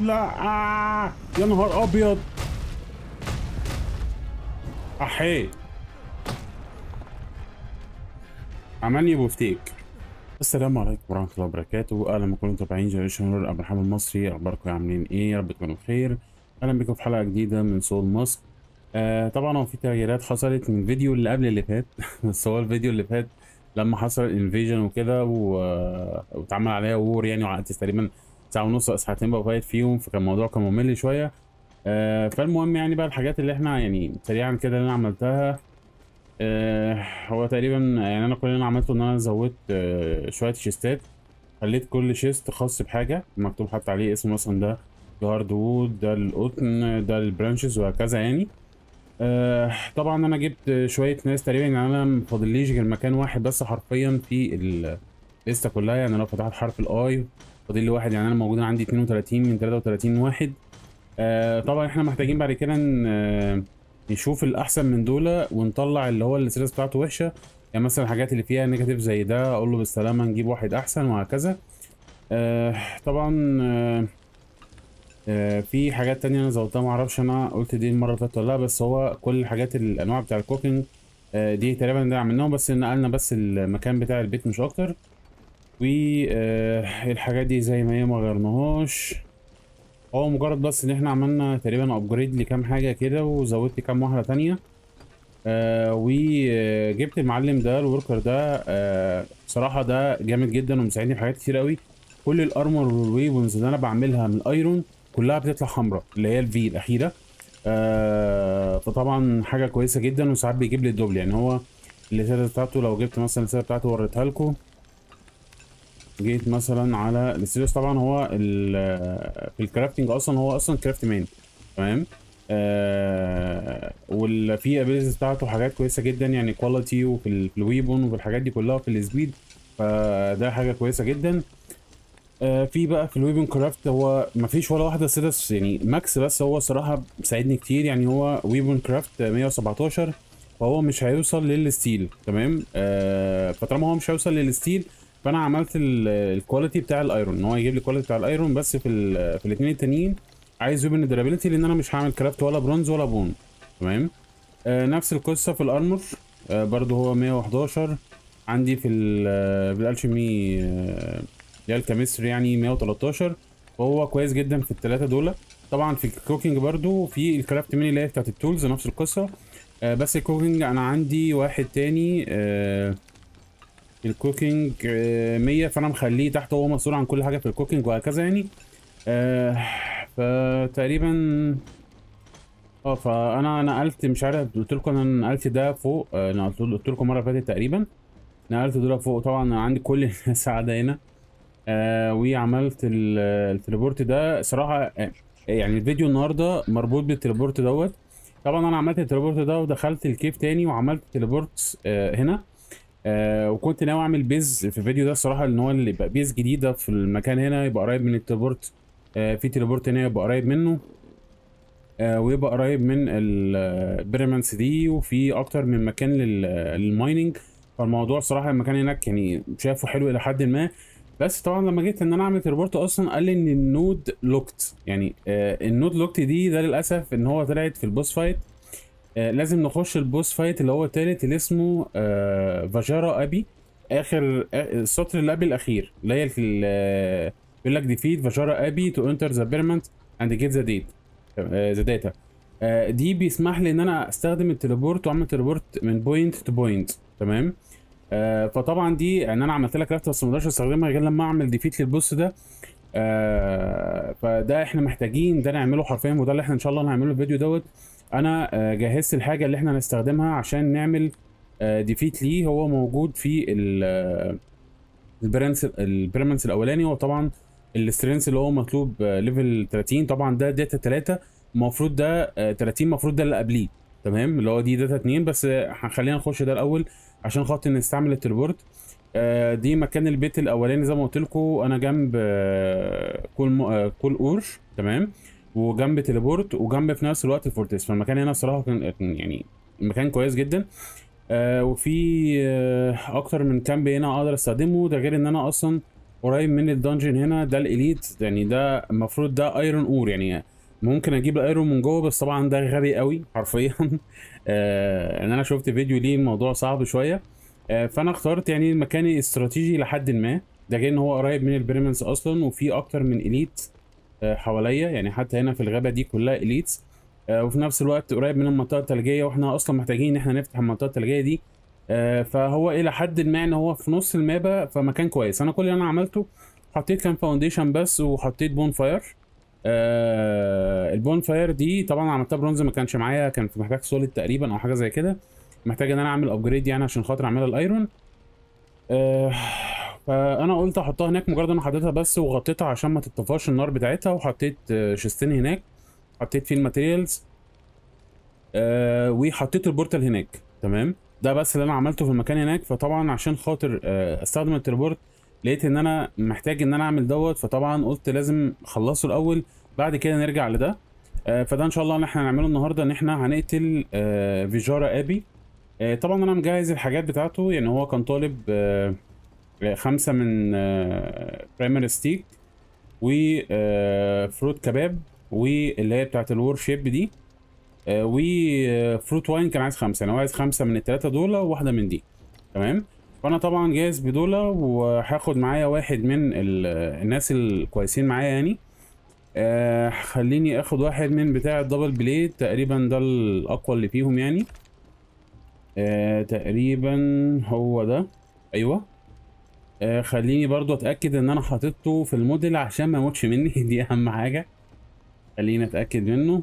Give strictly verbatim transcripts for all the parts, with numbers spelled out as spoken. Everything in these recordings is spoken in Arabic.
لا آه. يا نهار ابيض احيه، عملني بوفتيك. السلام عليكم ورحمه الله وبركاته، اهلا بكم متابعين جنريشن نور. عبد الرحمن المصري، اخباركم عاملين ايه؟ يا رب تكونوا بخير. اهلا بكم في حلقه جديده من سول ماسك. آه طبعا هو في تغييرات حصلت من الفيديو اللي قبل اللي فات بس هو الفيديو اللي فات لما حصل انفيجن وكده واتعمل عليها وور يعني، وقعدت تقريبا ساعه ونص او ساعتين بقى فايت فيهم، فكان الموضوع كان ممل شويه. آه فالمهم يعني بقى الحاجات اللي احنا يعني سريعا كده اللي انا عملتها، آه هو تقريبا يعني انا كل اللي انا عملته ان انا زودت آه شويه شيستات، خليت كل شيست خاص بحاجه مكتوب حتى عليه اسم، مثلا ده الهارد وود، ده القطن، ده البرانشز، وهكذا يعني. آه طبعا انا جبت شويه ناس تقريبا يعني انا مفاضليش غير مكان واحد بس حرفيا في الليسته كلها، يعني لو فتحت حرف الاي فاضل لي واحد، يعني انا موجود عندي اتنين وتلاتين من تلاتة وتلاتين واحد. آه طبعا احنا محتاجين بعد كده نشوف الاحسن من دول ونطلع اللي هو السيريس بتاعته وحشه، يعني مثلا الحاجات اللي فيها نيجاتيف زي ده اقول له بالسلامه نجيب واحد احسن وهكذا. آه طبعا آه آه في حاجات تانية انا زودتها معرفش انا قلت دي المره اللي فاتت ولا لا، بس هو كل الحاجات الانواع بتاع الكوكينج آه دي تقريبا ده عملناهم، بس نقلنا بس المكان بتاع البيت مش اكتر، و آه الحاجات دي زي ما هي ما غيرناهاش، هو مجرد بس ان احنا عملنا تقريبا ابجريد لكام حاجه كده وزودت كام واحده تانية. آه وجبت المعلم ده الوركر ده، آه بصراحه ده جامد جدا ومساعدني في حاجات كتير قوي. كل الارمور والويبونز اللي انا بعملها من الايرون كلها بتطلع حمراء اللي هي الفي الاخيره، آه فطبعا حاجه كويسه جدا، وساعات بيجيب لي الدبل يعني. هو الليسيرة بتاعته لو جبت مثلا الليسيرة بتاعته وريتها لكم، جيت مثلا على السيريس، طبعا هو في الكرافتنج اصلا هو اصلا كرافت مان تمام، آه والفي ابيلز بتاعته حاجات كويسه جدا يعني كواليتي، وفي الويبون وفي الحاجات دي كلها في السبيد، فده حاجه كويسه جدا. آه في بقى في الويبون كرافت هو مفيش ولا واحده سيريس يعني ماكس، بس هو صراحه مساعدني كتير يعني. هو ويبون كرافت مية وسبعتاشر فهو مش هيوصل للستيل تمام، آه فطالما هو مش هيوصل للستيل فانا عملت الكواليتي بتاع الايرون ان هو يجيب لي الكواليتي بتاع الايرون، بس في ال في الاثنين التانيين عايز ويبن الدرابيلتي لان انا مش هعمل كرافت ولا برونز ولا بون تمام. آه نفس القصه في الارمور، آه برده هو مية وحداشر عندي في الالشيمي اللي هي الكيمستري يعني مية وتلتاشر، وهو كويس جدا في الثلاثه دول. طبعا في الكوكينج برده في الكرافت ميني اللي هي بتاعت التولز نفس القصه، آه بس الكوكينج انا عندي واحد تاني آه الكوكينج مية، فانا مخليه تحت هو مسؤول عن كل حاجه في الكوكينج وهكذا يعني. آه فتقريبا اه فانا نقلت مش عارف قلت لكم انا نقلت ده فوق، آه انا قلت لكم مره فاتت تقريبا نقلت دول فوق. طبعا انا عندي كل الناس قاعده هنا، آه وعملت التليبورت ده صراحه يعني الفيديو النهارده مربوط بالتليبورت دوت. طبعا انا عملت التليبورت ده ودخلت الكيف تاني وعملت تليبورت آه هنا، آه وكنت ناوي اعمل بيز في الفيديو ده الصراحه ان هو اللي يبقى بيز جديده في المكان هنا، يبقى قريب من التليبورت، آه في تليبورت هنا يبقى قريب منه، آه ويبقى قريب من البيرمنس دي، وفي اكتر من مكان للمايننج. فالموضوع صراحه المكان هناك يعني شايفه حلو الى حد ما، بس طبعا لما جيت ان انا اعمل تليبورت اصلا قال لي ان النود لوكت يعني، آه النود لوكت دي ده للاسف ان هو طلعت في البوس فايت، آه لازم نخش البوس فايت اللي هو التالت اللي اسمه آه فجرا ابي، اخر آه السطر اللي قبل الاخير اللي هي آه بيقول لك ديفيد فجرا ابي تو انتر ذا بيرمنت اند جيت ذا ديت ذا داتا. دي بيسمح لي ان انا استخدم التليبورت واعمل تليبورت من بوينت تو بوينت تمام. آه فطبعا دي ان انا عملت لها كرافت بس ما اقدرش استخدمها غير لما اعمل ديفيت للبوس ده، آه فده احنا محتاجين ده نعمله حرفيا، وده اللي احنا ان شاء الله هنعمله الفيديو دوت. انا جهزت الحاجه اللي احنا هنستخدمها عشان نعمل ديفيت ليه، هو موجود في البرنس البيرمنس الاولاني، هو طبعا السترينس اللي هو مطلوب ليفل تلاتين، طبعا ده داتا تلاتة المفروض ده تلاتين المفروض ده اللي قبليه تمام اللي هو دي داتا اتنين، بس هنخلينا نخش ده الاول عشان خاطر نستعمل التليبورت. دي مكان البيت الاولاني زي ما قلت لكم انا جنب كل كل قرش تمام، وجنب تليبورت وجنب في نفس الوقت الفورتيس، فالمكان هنا الصراحه كان يعني مكان كويس جدا. آه وفي آه اكتر من كامب هنا اقدر استخدمه، ده غير ان انا اصلا قريب من الدنجن هنا. ده الاليت يعني، ده المفروض ده ايرون اور يعني، ممكن اجيب الايرون من جوه، بس طبعا ده غبي قوي حرفيا. ان آه انا شفت فيديو ليه الموضوع صعب شويه، آه فانا اخترت يعني المكان الاستراتيجي لحد ما. ده جاي ان هو قريب من البيراميدز اصلا، وفي اكتر من اليت آه حواليا يعني، حتى هنا في الغابه دي كلها اليتس، آه وفي نفس الوقت قريب من المنطقه الثلجيه، واحنا اصلا محتاجين ان احنا نفتح المنطقه الثلجيه دي. آه فهو الى حد ما ان هو في نص المابا، فمكان كويس. انا كل اللي انا عملته حطيت كام فاونديشن بس، وحطيت بون فاير. آه البون فاير دي طبعا عملتها برونز، ما كانش معايا، كان محتاج سوليد تقريبا او حاجه زي كده، محتاج ان انا اعمل ابجريد يعني عشان خاطر اعملها الايرون. آه فانا قلت احطها هناك، مجرد انا حطيتها بس وغطيتها عشان ما تتطفاش النار بتاعتها، وحطيت آه شيستين هناك حطيت فيه الماتيريالز، آه وحطيت البورتال هناك. تمام، ده بس اللي انا عملته في المكان هناك. فطبعا عشان خاطر آه استخدم التليبورت، لقيت ان انا محتاج ان انا اعمل دوت، فطبعا قلت لازم اخلصه الاول بعد كده نرجع لده. آه فده ان شاء الله ان احنا هنعمله النهارده، ان احنا هنقتل آه فيجارا ابي. آه طبعا انا مجهز الحاجات بتاعته يعني، هو كان طالب آه خمسه من آه برايمري ستيك، وفروت كباب، واللي هي بتاعت الور شيب دي، آه وفروت واين كان عايز خمسه، يعني هو عايز خمسه من الثلاثه دول وواحده من دي. تمام، فانا طبعا جاهز بدولة، وهاخد معايا واحد من الناس الكويسين معايا يعني. آه خليني اخد واحد من بتاع الدبل بليد تقريبا، ده الاقوى اللي فيهم يعني. آه تقريبا هو ده، ايوه. آه خليني برضو اتاكد ان انا حاططه في الموديل عشان ما يموتش مني، دي اهم حاجه، خليني اتاكد منه.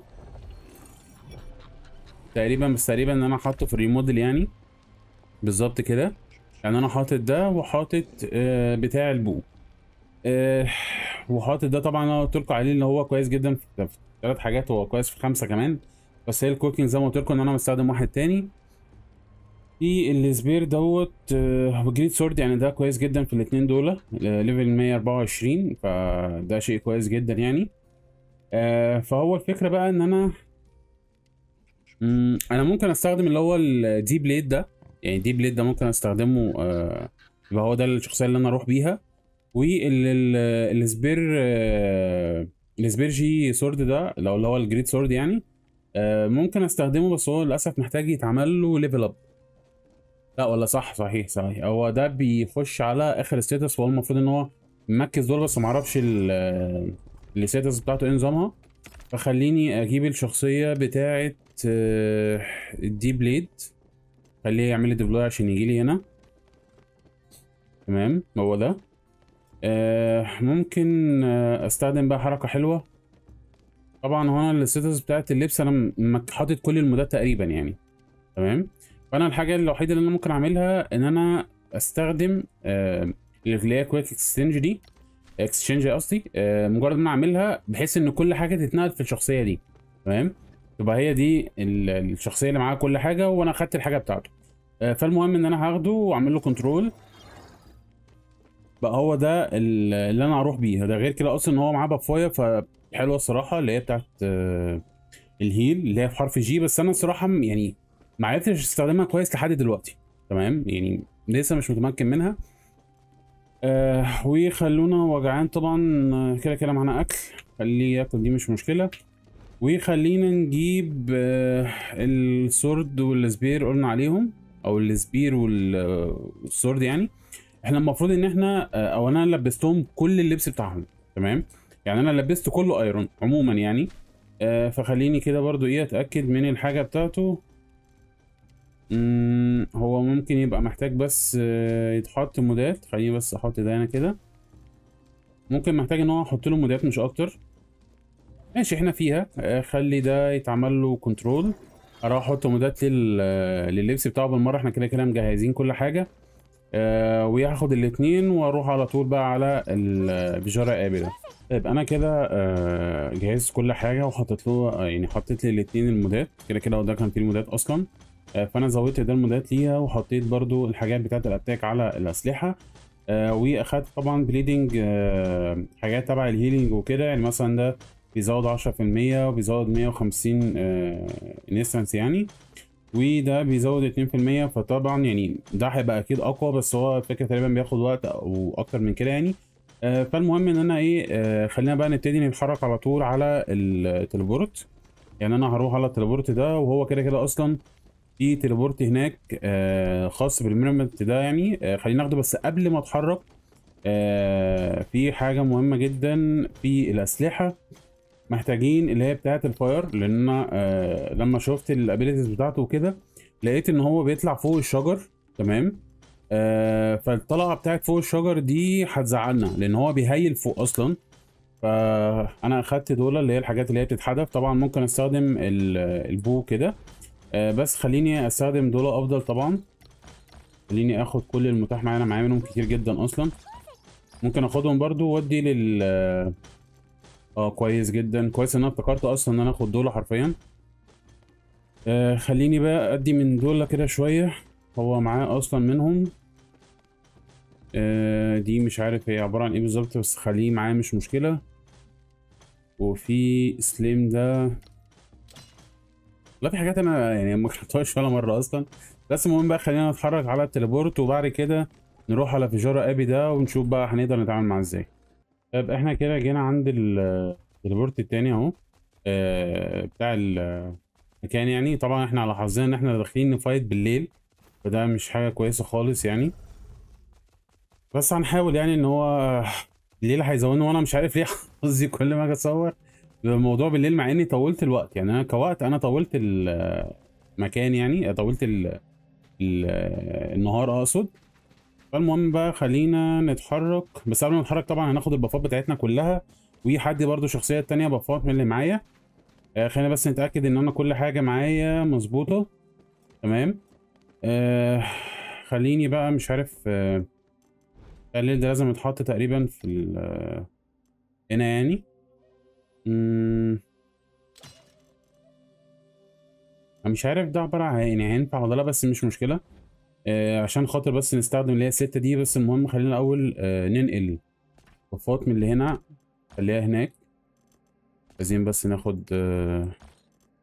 تقريبا بس تقريبا ان انا حاطه في الريموديل يعني بالظبط كده يعني. انا حاطط ده، وحاطط آه بتاع البو، آه وحاطط ده طبعا انا قلت لكم عليه اللي هو كويس جدا في ثلاث حاجات، هو كويس في خمسه كمان، بس هي الكوكينج زي ما قلت لكم ان انا مستخدم واحد تاني في السبير دوت. آه وجريد سورد يعني، ده كويس جدا في الاثنين دول، ليفل مية واربعة وعشرين، فده شيء كويس جدا يعني. آه فهو الفكره بقى ان انا انا ممكن استخدم اللي هو الدي بليد ده يعني، دي بليد ده ممكن استخدمه، يبقى آه هو ده الشخصيه اللي انا اروح بيها. والسبير آه السبير جي سورد ده لو اللي هو الجريد سورد يعني، آه ممكن استخدمه، بس هو للاسف محتاج يتعمل له ليفل اب. لا ولا صح، صحيح صحيح، هو ده بيخش على اخر ستاتس، وهو المفروض ان هو مركز دول، بس معرفش الستاتس بتاعته ايه نظامها. فخليني اجيب الشخصيه بتاعه آه الدي بليد، خليه يعمل لي ديبلوي عشان يجي لي هنا. تمام، هو ده. آه ممكن آه استخدم بقى حركه حلوه. طبعا هنا الستاتس بتاعت اللبس انا حاطط كل المودات تقريبا يعني. تمام، فانا الحاجه الوحيده اللي انا ممكن اعملها ان انا استخدم آه اللي هي كويك اكسشينج دي، اكسشينج قصدي، آه مجرد ما اعملها بحيث ان كل حاجه تتنقل في الشخصيه دي. تمام، تبقى هي دي الشخصيه اللي معاها كل حاجه، وانا اخدت الحاجه بتاعته. فالمهم ان انا هاخده واعمل له كنترول بقى، هو ده اللي انا هروح بيه. ده غير كده اصلا ان هو معاه بفايه، فحلوه الصراحه، اللي هي بتاعت الهيل اللي هي في حرف جي، بس انا الصراحه يعني ما عرفتش استخدمها كويس لحد دلوقتي. تمام يعني، لسه مش متمكن منها. آه وخلونا وجعان طبعا، كده كده معانا اكل، خليه ياكل، دي مش مشكله. وخلينا نجيب السورد والسبير قلنا عليهم، او السبير والسورد يعني. احنا المفروض ان احنا او انا لبستهم كل اللبس بتاعهم. تمام يعني، انا لبست كله ايرون عموما يعني. فخليني كده برضو ايه اتاكد من الحاجه بتاعته. هو ممكن يبقى محتاج بس يتحط مودات، خليني بس احط ده هنا كده، ممكن محتاج ان هو احط له مودات مش اكتر. ماشي، احنا فيها. خلي ده يتعمل له كنترول، اروح احط مودات لللبس بتاعه بالمره، احنا كده كده مجهزين كل حاجه. أه وهاخد الاثنين واروح على طول بقى على الفيجارا ابي ده. طيب انا كده أه جهزت كل حاجه، وحطيت له يعني، حطيت لي الاثنين المودات كده كده، وده كان فيه المودات اصلا. أه فانا زودت ده المودات ليها، وحطيت برده الحاجات بتاعه الاتاك على الاسلحه. أه واخدت طبعا بليدنج، أه حاجات تبع الهيلينج وكده يعني، مثلا ده بيزود عشرة في المية وبيزود مية وخمسين آه انستنس يعني، وده بيزود اتنين في المية. فطبعا يعني ده هيبقى اكيد اقوى، بس هو الفكره تقريبا بياخد وقت او اكتر من كده يعني. فالمهم ان انا ايه، خلينا بقى نبتدي نتحرك على طول على التليبورت. يعني انا هروح على التليبورت ده، وهو كده كده اصلا في تليبورت هناك خاص بالميرمنت ده. يعني خلينا ناخده، بس قبل ما اتحرك في حاجه مهمه جدا في الاسلحه محتاجين، اللي هي بتاعه الفاير، لان انا لما شفت الابيليتيز بتاعته وكده لقيت ان هو بيطلع فوق الشجر. تمام، آه فالطلعه بتاعت فوق الشجر دي هتزعلنا لان هو بيهيل فوق اصلا. فانا اخدت دول اللي هي الحاجات اللي هي بتتحدف. طبعا ممكن استخدم البو كده، آه بس خليني استخدم دول افضل. طبعا خليني اخد كل المتاح معايا، انا معايا منهم كتير جدا اصلا، ممكن اخدهم برضو وادي لل اه كويس جدا. كويس ان انا افتكرت اصلا ان انا اخد دول حرفيا. آه خليني بقى ادي من دول كده شويه، هو معاه اصلا منهم. آه دي مش عارف هي عباره عن ايه بالظبط، بس خليه معاه مش مشكله. وفي سليم ده، لا في حاجات انا يعني ما جربتهاش ولا مره اصلا. بس المهم بقى خلينا نتحرك على التليبورت، وبعد كده نروح على فيجارة ابي ده ونشوف بقى هنقدر نتعامل معاه ازاي. طب احنا كده جينا عند التليبورت التاني اهو، آه بتاع المكان. يعني طبعا احنا على حظنا ان احنا داخلين نفايت بالليل، فده مش حاجه كويسه خالص يعني. بس هنحاول يعني ان هو الليل هيزودنا، وانا مش عارف ليه قصدي كل ما اجي اصور الموضوع بالليل مع اني طولت الوقت. يعني انا كوقت انا طولت المكان، يعني طولت ال ال النهار اقصد. فالمهم بقى خلينا نتحرك، بس قبل ما نتحرك طبعا هناخد البفات بتاعتنا كلها، وحد برده الشخصيه الثانيه بفات من اللي معايا. خلينا بس نتاكد ان انا كل حاجه معايا مظبوطه. تمام، آه خليني بقى مش عارف. آه الليل ده لازم يتحط تقريبا في ال هنا يعني. امم مش عارف ده عباره عن يعني هينفع ولا لا، بس مش مشكله. آه عشان خاطر بس نستخدم اللي هي الستة دي. بس المهم خلينا الاول آه ننقل الفات من اللي هنا خليها هناك. عايزين بس ناخد آه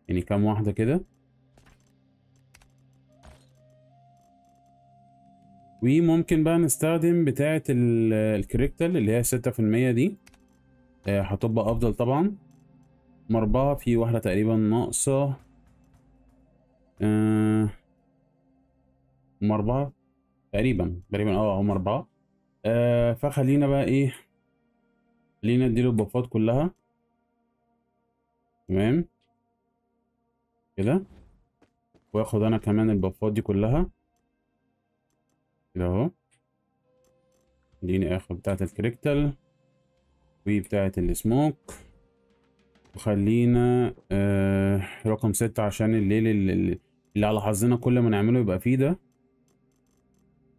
يعني كام واحده كده. وممكن بقى نستخدم بتاعة الكريكتال اللي هي ستة في المية دي، آه هتبقى أفضل طبعا. مربعة في واحدة تقريبا ناقصة، آه مربعة تقريبا تقريبا اه أو مربعة. آه فخلينا بقى إيه، خلينا نديله البفات كلها. تمام كده، وآخد أنا كمان البفات دي كلها كده اهو. خليني اخد بتاعة الكريكتال وبتاعة السموك، وخلينا آه رقم ستة عشان الليل اللي, اللي على حظنا كل ما نعمله يبقى فيه ده.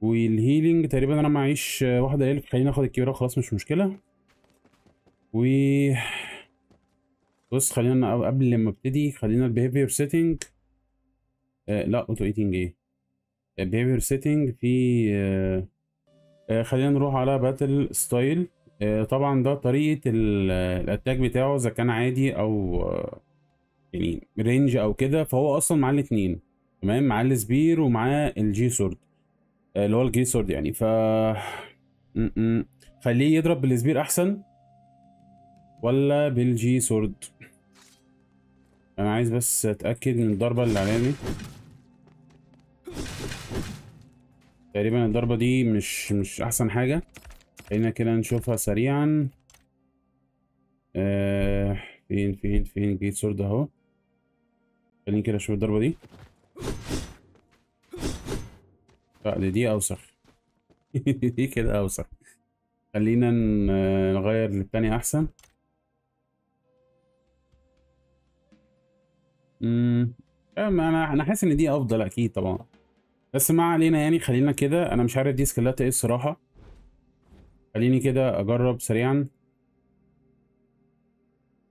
والهيلينج تقريبا انا معيش واحدة ليل، خلينا اخد الكبيرة وخلاص مش مشكلة. و بص خلينا قبل ما ابتدي خلينا البيهيفير سيتنج، آه لا اوتو ايتنج ايه، behavior setting في آه آه خلينا نروح على باتل ستايل. آه طبعا ده طريقة الاتاك بتاعه، اذا كان عادي او آه يعني رينج او كده. فهو اصلا معاه الاتنين، تمام، معاه السبير ومعاه الجي سورد آه اللي هو الجي سورد يعني. ف خليه يضرب بالسبير احسن ولا بالجي سورد؟ انا عايز بس اتاكد من الضربة اللي عليها دي. تقريبا الضربة دي مش مش احسن حاجة. خلينا كده نشوفها سريعا. آه فين فين فين جيت سورد اهو. خليني كده اشوف الضربة دي. لا دي دي اوسخ دي كده اوسخ. خلينا نغير للتانية احسن. امم انا انا حاسس ان دي افضل اكيد طبعا، بس ما علينا يعني. خلينا كده، انا مش عارف دي سكيلات ايه الصراحه. خليني كده اجرب سريعا،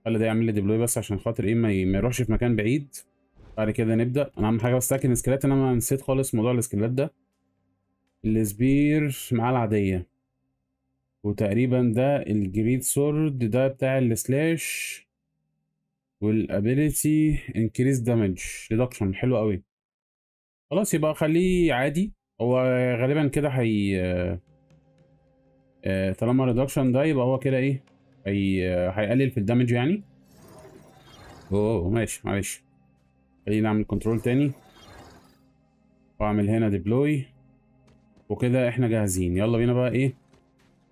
خلي ده يعمل لي ديبلوي بس عشان خاطر ايه ما يروحش في مكان بعيد. بعد كده نبدا. انا اهم حاجه بس اتاكد من السكيلات، انا ما نسيت خالص موضوع السكيلات ده. السبير معاه العاديه، وتقريبا ده الجريد سورد ده بتاع السلاش، والابيليتي انكريز دامج ريدكشن. حلو قوي، خلاص يبقى خليه عادي. هو غالبا كده هي آه طالما ريدكشن ده يبقى هو كده ايه هيقلل في الدمج يعني. اوه ماشي معلش، خلينا نعمل كنترول تاني واعمل هنا ديبلوي وكده احنا جاهزين. يلا بينا بقى ايه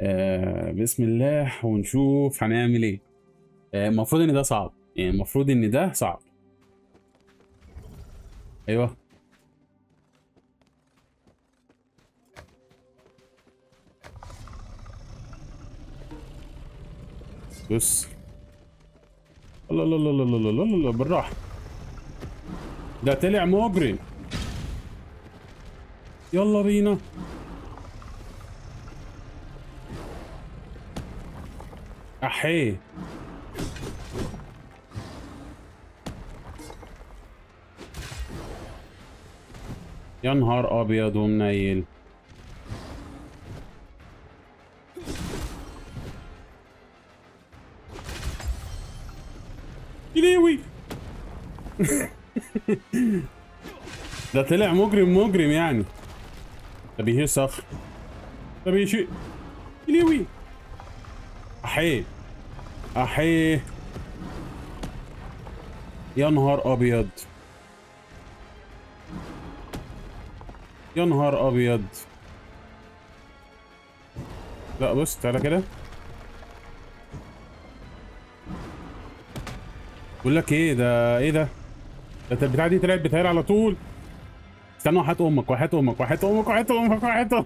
آه بسم الله ونشوف هنعمل ايه. المفروض آه ان ده صعب يعني، المفروض ان ده صعب. ايوه بص، الله الله الله الله الله الله بالراحة، ده طلع مجرم. يلا بينا أحيه. يا نهار أبيض ومنيل. ده طلع مجرم مجرم يعني، ده بيهير صخر، ده بيشيء ليوي. احيه احيه، يا نهار ابيض يا نهار ابيض. لا بص تعالى كده، بقول لك ايه ده، ايه ده ده البتاعة دي طلعت بتهير على طول. استنى وحياة امك وحياة امك وحياة امك وحياة امك وحياة امك.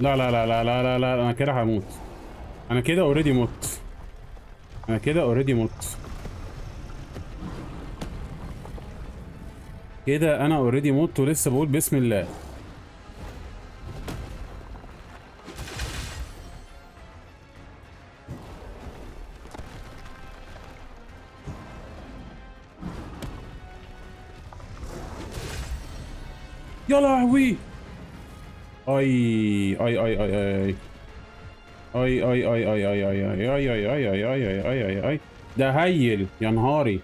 لا لا لا لا لا لا انا كده هموت، انا كده اوريدي موت، انا كده اوريدي موت، كده انا اوريدي موت ولسه بقول بسم الله. يا لهوي اي اي اي اي اي اي اي اي اي اي اي اي اي اي اي اي ده هيل. يا نهاري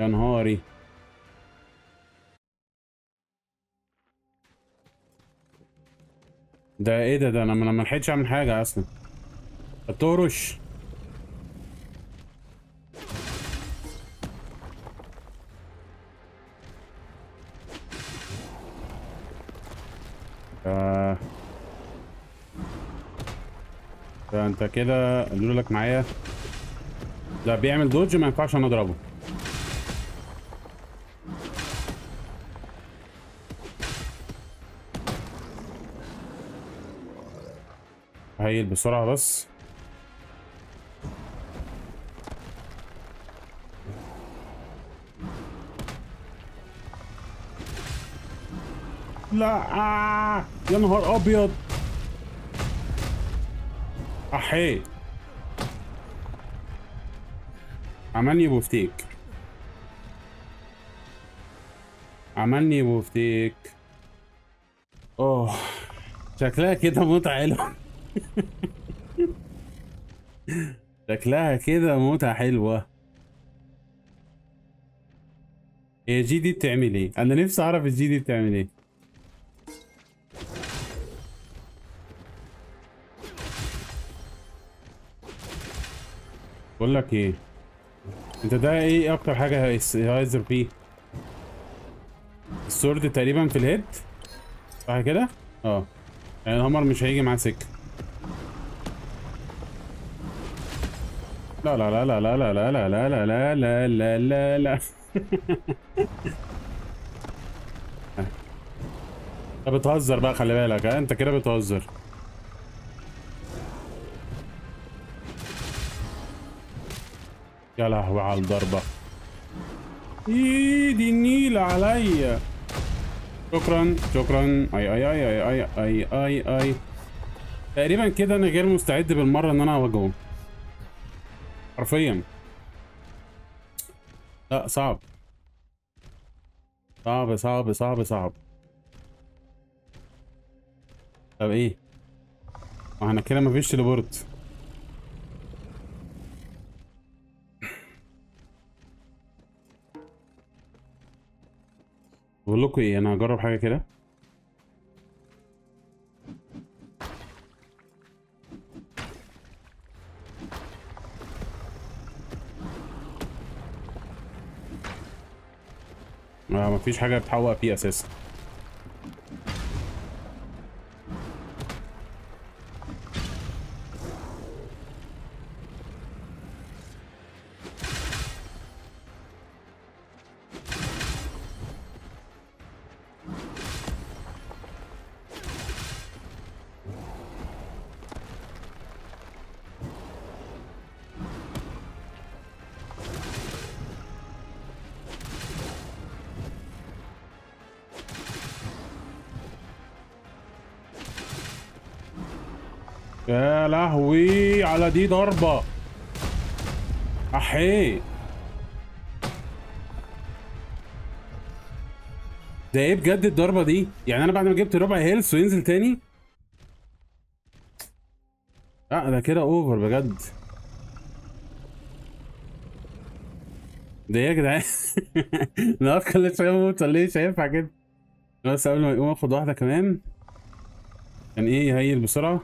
يا نهاري ده ايه ده، ده انا ما لحقتش اعمل حاجه اصلا. الطرش فانت كده قالوا لك معايا ده بيعمل دوج ما ينفعش انا اضربه. هيل بسرعه بس. لا آه. يا نهار ابيض احيه، عملني بوفتيك عملني بوفتيك. اوه شكلها كده متعة حلوة. شكلها كده متعة حلوة. هي جي دي بتعمل ايه؟ انا نفسي اعرف الجي دي بتعمل ايه. بقول لك ايه انت ده ايه اكتر حاجه هيزر بيه؟ السورد تقريبا في الهيد صح كده؟ اه يعني الهامر مش هيجي معاه سكه. لا لا لا لا لا لا لا لا لا لا لا لا لا لا. انت بتهزر بقى، خلي بالك ها انت كده بتهزر. يا لهوي على الضربة، ايه دي النيلة عليا. شكرا شكرا. اي اي اي اي اي اي اي اي تقريبا كده انا غير مستعد بالمرة ان انا اواجهه حرفيا. لا صعب صعب صعب صعب صعب. طب ايه ما احنا كده مفيش تليبورت. بقول لكم ايه، انا هجرب حاجه كده. ما مفيش حاجه بتحوق فيه اساسا. يا لهوي على دي ضربة أحيه. ده ايه بجد الضربة دي؟ يعني أنا بعد ما جبت ربع هيلث وينزل تاني؟ لا ده كده أوفر بجد. ده ايه يا جدعان؟ أنا واقف كل شوية بموت ولا إيه؟ مش هينفع كده. بس قبل ما يقوم آخد واحدة كمان. كان إيه يهيل بسرعة.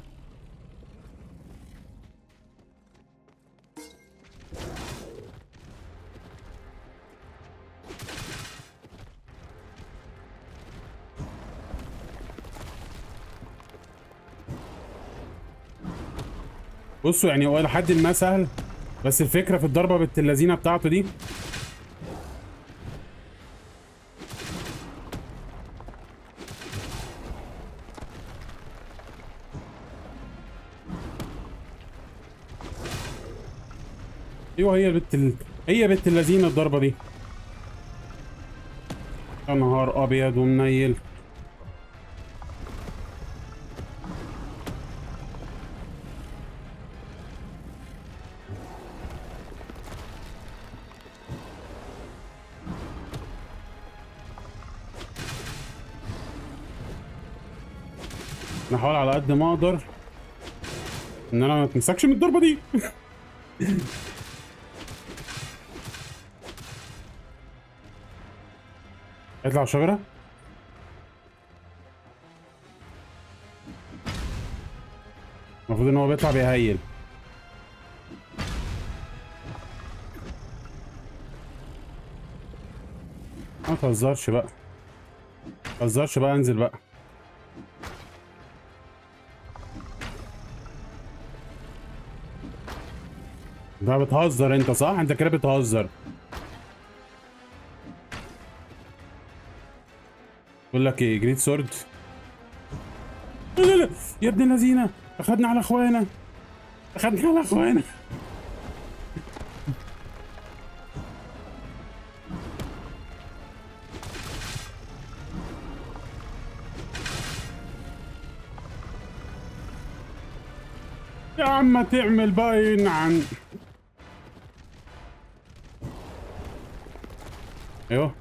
بصوا يعني هو لحد ما سهل، بس الفكره في الضربه بالتلازينه بتاعته دي. ايوه هي بت هي بالتلازينه الضربه دي. يا نهار ابيض ومنيل. انا هحاول على قد ما اقدر ان انا ما اتمسكش من الضربه دي. اطلع شجره. المفروض ان هو بيطلع بيهيل. ما تهزرش بقى، ما تهزرش بقى، انزل بقى. انت بتهزر انت صح؟ انت كده بتهزر. بقول لك ايه، جريت سورد. لا لا لا يا ابن اللذينه، اخدنا على اخوانا، اخدنا على اخوانا. يا عم تعمل باين عن ايوه.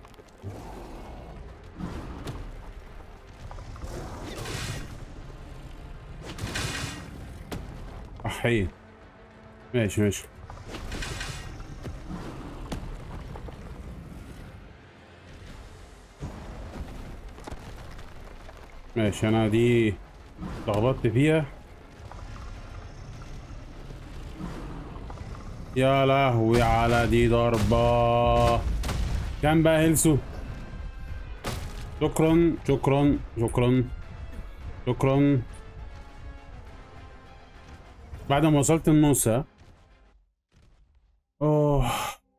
احيه ماشي ماشي. ماشي انا دي اتلخبطت فيها. يا لهوي على دي ضربة. كام بقى هيلسو؟ شكرا شكرا شكرا شكرا. بعد ما وصلت النص. ها اوه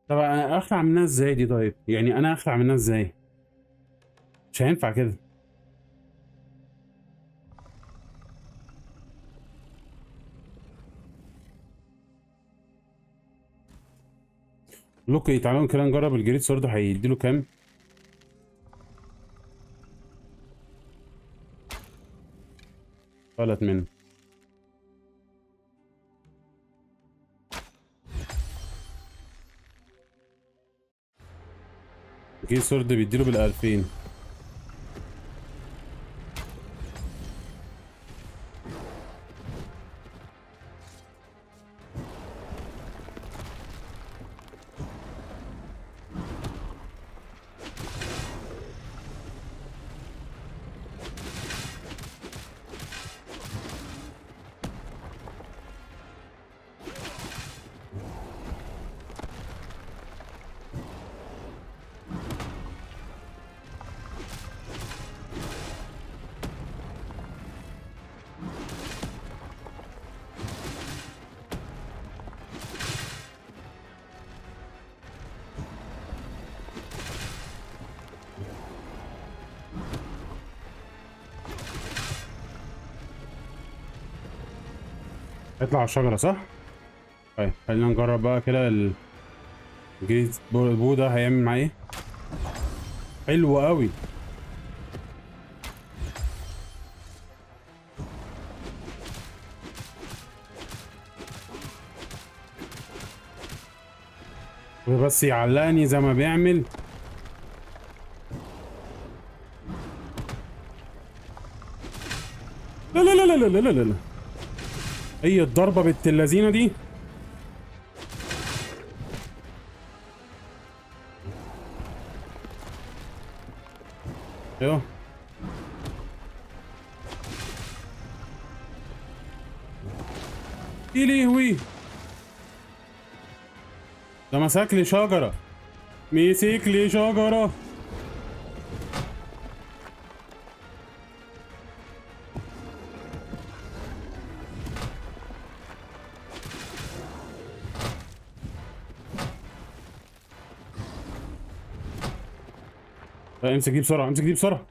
طب انا اخلع منها ازاي دي؟ طيب يعني انا اخلع منها ازاي؟ مش هينفع كده. لوكي تعالوا كده نجرب الجريد سورد هيديله كام. غلط منه. الجريد سورد بيديله بالألفين. اطلع على الشجره صح؟ طيب خلينا نجرب بقى كده الجريت بو ده هيعمل معاه ايه؟ حلو قوي. بس يعلقني زي ما بيعمل. لا لا لا لا لا لا لا هي الضربة بنت اللذينة دي. ايوه ايه لهوي ده مسك لي شجرة، مسك لي شجرة. امسك دي بسرعة، امسك دي بسرعة.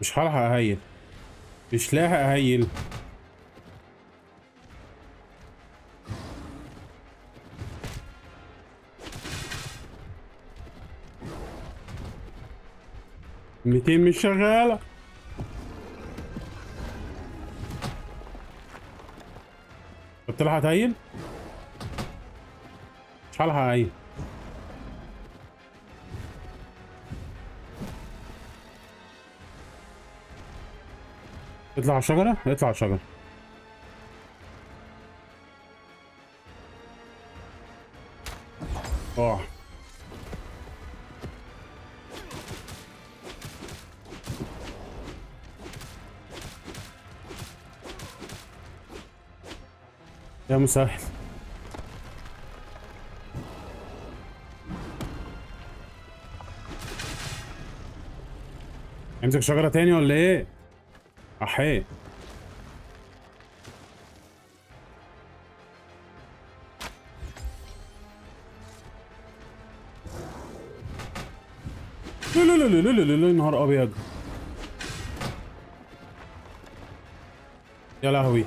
مش هلحق اهيل، مش لاحق اهيل. ميتين مش شغالة. طب تلحق اهيل؟ مش هلحق اهيل. اطلع على الشجرة، اطلع على الشجرة. اه يا مسهل. امسك شجرة تاني ولا ايه؟ احيه لا لا لا لا لا لا نهار ابيض يا لهوي.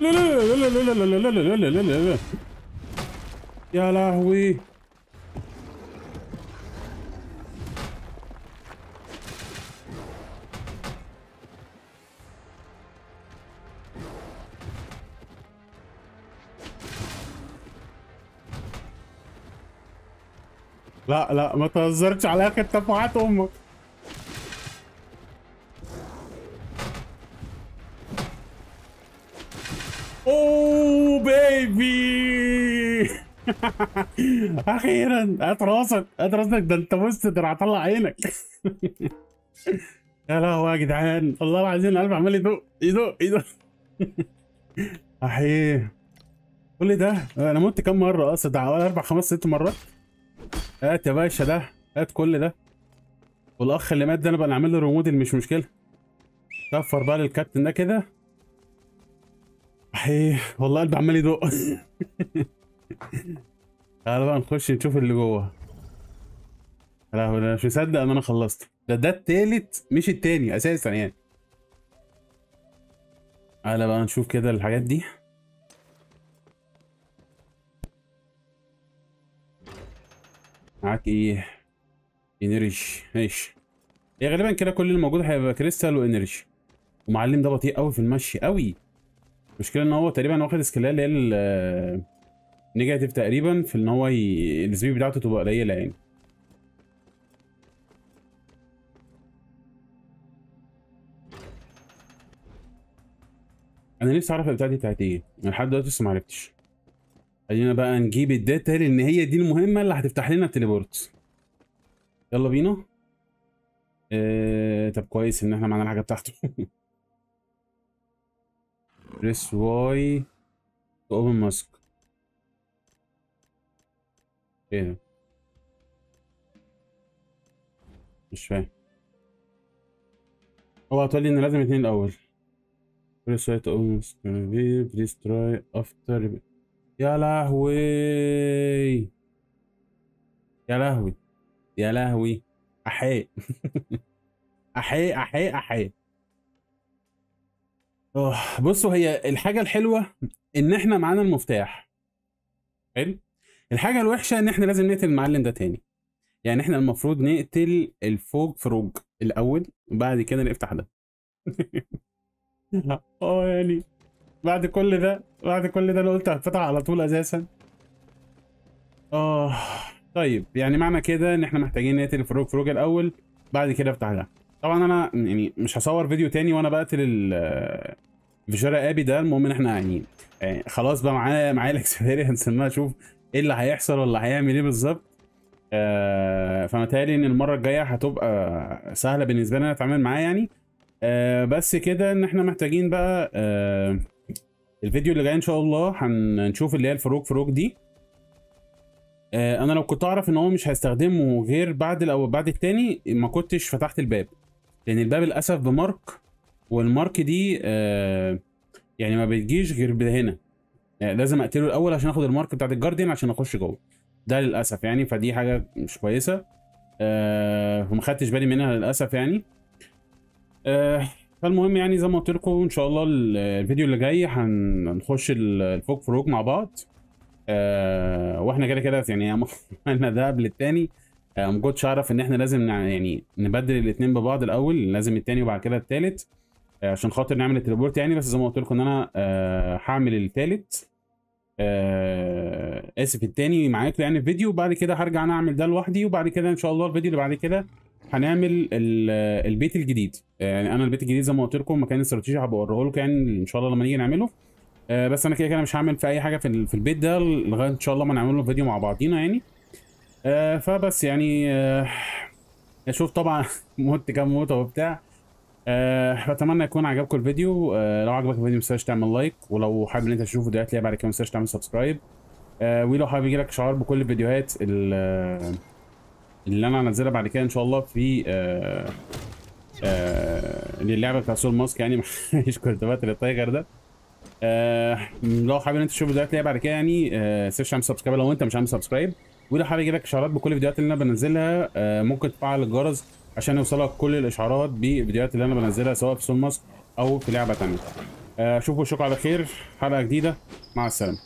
لا لا لا لا لا لا لا يا لهوي. لا لا ما تهزرش على اخر تفاحات امك. اخيرا اتراصد اتراصدك. ده انت بص ده انا هطلع عينك. يا لهوي يا جدعان والله العظيم القلب عمال يدق يدق يدق. احيه كل ده انا مت كام مره اصلا؟ ده حوالي اربع خمس ست مرات. هات يا باشا ده، هات كل ده. والاخ اللي مات ده انا بقى نعمل له ريمودل مش مشكله. كفر بقى للكابتن ده كده. احيه والله القلب عمال يدق. تعالى بقى نخش نشوف اللي جوه. يا لهوي انا مش مصدق ان انا خلصت. ده ده التالت مش التاني اساسا يعني. تعالى بقى نشوف كده الحاجات دي. معاك ايه؟ انرجي ماشي. هي غالبا كده كل اللي موجود هيبقى كريستال وانرجي. ومعلم ده بطيء قوي في المشي قوي. المشكله ان هو تقريبا واخد اسكيلات اللي هي ال نيجاتيف تقريبا في ان هو ي... السبيد بتاعته تبقى قليله يعني. انا نفسي اعرف البتاعه دي بتاعت ايه؟ انا لحد دلوقتي لسه معرفتش. خلينا بقى نجيب الداتا لان هي دي المهمه اللي هتفتح لنا التليبورت. يلا بينا. آه... طب كويس ان احنا معانا الحاجه بتاعته. Press Y to open mask. ايه ده؟ مش فاهم. هو قال لي ان لازم اتنين الاول. Press Y to open mask. Please try after. يا لهوي يا لهوي يا لهوي. احي احي احي احي. اه بصوا، هي الحاجه الحلوه ان احنا معانا المفتاح. حلو. الحاجه الوحشه ان احنا لازم نقتل المعلم ده تاني. يعني احنا المفروض نقتل الفوج فروج الاول وبعد كده نفتح ده. اه يعني بعد كل ده بعد كل ده انا قلت هتفتح على طول اساسا. اه طيب، يعني معنى كده ان احنا محتاجين نقتل الفروج فروج الاول بعد كده افتح ده. طبعا انا يعني مش هصور فيديو تاني وانا بقتل فجرة ابي ده. المهم ان احنا يعني خلاص بقى معايا معايا الاكسبيرينس ان انا اشوف ايه اللي هيحصل ولا هيعمل ايه بالظبط. آه فمتهيألي ان المره الجايه هتبقى سهله بالنسبه لي انا اتعامل معاه يعني. آه بس كده ان احنا محتاجين بقى آه الفيديو اللي جاي ان شاء الله هنشوف اللي هي الفروج فروج دي. آه انا لو كنت اعرف ان هو مش هيستخدمه غير بعد الاول بعد التاني ما كنتش فتحت الباب، لان الباب للاسف بمارك، والمارك دي آه يعني ما بتجيش غير بهنا. يعني لازم اقتله الاول عشان اخد المارك بتاعت الجاردين عشان اخش جوه ده للاسف يعني. فدي حاجه مش كويسه آه وما خدتش بالي منها للاسف يعني. آه فالمهم يعني زي ما قلت لكم ان شاء الله الفيديو اللي جاي هنخش الفوج فروج مع بعض. آه واحنا كده كده يعني احنا ده قبل التاني. آه ما كنتش اعرف ان احنا لازم يعني نبدل الاثنين ببعض الاول، لازم التاني وبعد كده التالت آه عشان خاطر نعمل التليبورت يعني. بس زي ما قلت لكم ان انا آه هعمل التالت آه اسف التاني معاكم يعني الفيديو، وبعد كده هرجع انا اعمل ده لوحدي، وبعد كده ان شاء الله الفيديو اللي بعد كده هنعمل البيت الجديد. يعني انا البيت الجديد زي ما قلت لكم مكان استراتيجي هبقى اوريه لكم يعني ان شاء الله لما نيجي نعمله. آه بس انا كده كده مش هعمل في اي حاجه في, في البيت ده لغايه ان شاء الله ما نعمل له فيديو مع بعضينا يعني. آه فبس يعني آه اشوف طبعا موت كام موته وبتاع. آه بتمنى يكون عجبكم الفيديو. آه لو عجبك الفيديو ما تنساش تعمل لايك، ولو حابب ان انت تشوف فيديوهات ليا بعد كده ما تنساش تعمل سبسكرايب. آه ولو حابب يجيلك شعار بكل الفيديوهات اللي انا هنزلها بعد كده ان شاء الله في آه آه للعبه بتاع سول ماسك يعني. مفيش كرتبات للتايجر ده. آه لو حابب ان انت تشوف فيديوهات ليا بعد كده يعني آه سيرش اعمل سبسكرايب لو انت مش عامل سبسكرايب. ولو حابب يجيلك اشعارات بكل الفيديوهات اللي انا بنزلها آه ممكن تفعل الجرس عشان يوصلك كل الاشعارات بالفيديوهات اللي انا بنزلها سواء في سول ماسك او في لعبه ثانيه. آه اشوفكم على خير حلقه جديده، مع السلامه.